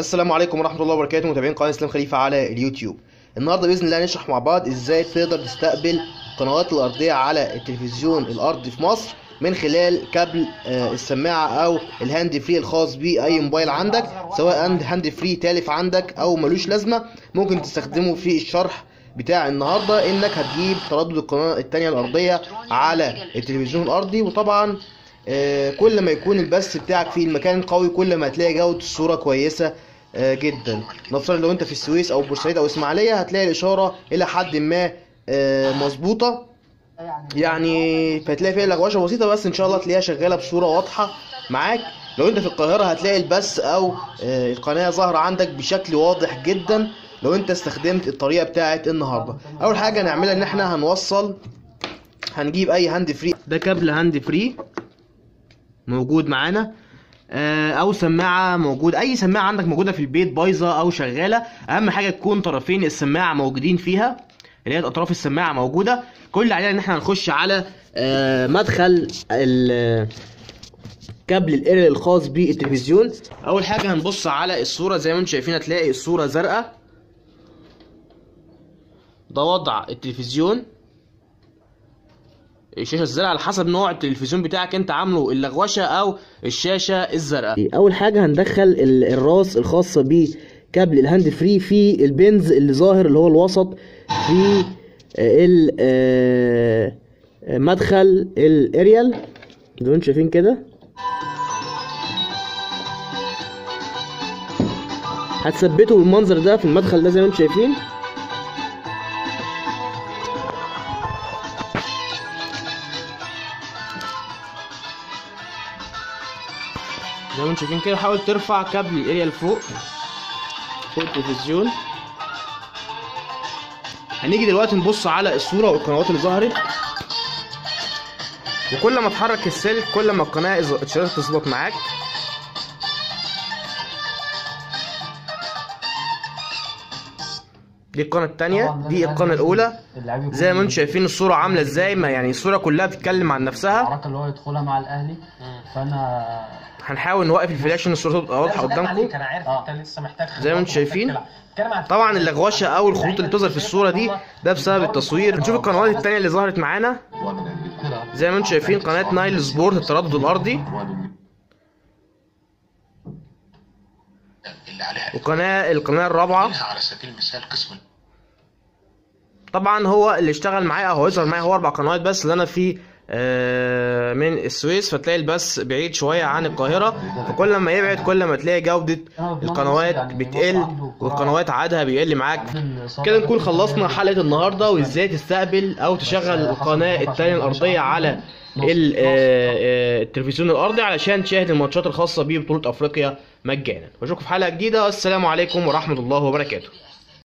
السلام عليكم ورحمه الله وبركاته متابعين قناه اسلام خليفه على اليوتيوب. النهارده باذن الله هنشرح مع بعض ازاي تقدر تستقبل القنوات الارضيه على التلفزيون الارضي في مصر من خلال كابل السماعه او الهاند فري الخاص باي موبايل عندك، سواء هاند فري تالف عندك او ملوش لازمه. ممكن تستخدمه في الشرح بتاع النهارده انك هتجيب تردد القناه الثانيه الارضيه على التلفزيون الارضي. وطبعا كل ما يكون البث بتاعك في المكان قوي كل ما هتلاقي جودة الصورة كويسة جدا. نفترض لو انت في السويس او بورسعيد او اسماعيلية هتلاقي الاشارة الى حد ما مظبوطة، يعني فتلاقي فيها لغوشة بسيطة بس ان شاء الله تلاقيها شغالة بصورة واضحة معاك. لو انت في القاهرة هتلاقي البث او القناة ظاهرة عندك بشكل واضح جدا لو انت استخدمت الطريقة بتاعت النهاردة. اول حاجة هنعملها ان احنا هنجيب اي هاند فري، ده كابل هاند فري موجود معانا او سماعه موجود، اي سماعه عندك موجوده في البيت بايظه او شغاله. اهم حاجه تكون طرفين السماعه موجودين فيها، اللي هي اطراف السماعه موجوده. كل اللي علينا ان احنا هنخش على مدخل كابل الاير الخاص بالتلفزيون. اول حاجه هنبص على الصوره، زي ما انتم شايفين هتلاقي الصوره زرقاء، ده وضع التلفزيون الشاشه الزرقاء على حسب نوع التلفزيون بتاعك انت عامله اللغوشه او الشاشه الزرقاء. اول حاجه هندخل الراس الخاصه بكابل الهاند فري في البنز اللي ظاهر اللي هو الوسط في مدخل الاريال زي ما انتم شايفين كده. هتثبته بالمنظر ده في المدخل ده زي ما انتم شايفين. زي ما انتم شايفين كده حاول ترفع كابل الاريا لفوق التلفزيون. هنيجي دلوقتي نبص على الصوره والقنوات اللي ظهرت، وكل ما تحرك السلك كل ما القناه تظبط معاك. دي القناه الثانيه، دي القناه الاولى. زي ما انتم شايفين الصوره عامله ازاي، ما يعني الصوره كلها بتتكلم عن نفسها. الحركه اللي هو يدخلها مع الاهلي، فانا هنحاول نوقف الفلاش ان الصوره تبقى واضحه قدامكم. انا عارف انت لسه محتاج، زي ما انتم شايفين طبعا اللغوشه او الخطوط اللي بتظهر في الصوره دي ده بسبب التصوير. نشوف القنوات الثانيه اللي ظهرت معانا. زي ما انتم شايفين قناه نايل سبورت التردد الارضي، وقناه القناه الرابعه. طبعا هو اللي اشتغل معايا او هيظهر معايا هو 4 قنوات بس، اللي انا في من السويس، فتلاقي البث بعيد شويه عن القاهره، فكل ما يبعد كل ما تلاقي جوده القنوات بتقل والقنوات عددها بيقل معاك. كده نكون خلصنا حلقه النهارده وازاي تستقبل او تشغل القناه الثانيه الارضيه على التلفزيون الارضي علشان تشاهد الماتشات الخاصه ببطوله افريقيا مجانا. واشوفكم في حلقه جديده، والسلام عليكم ورحمه الله وبركاته.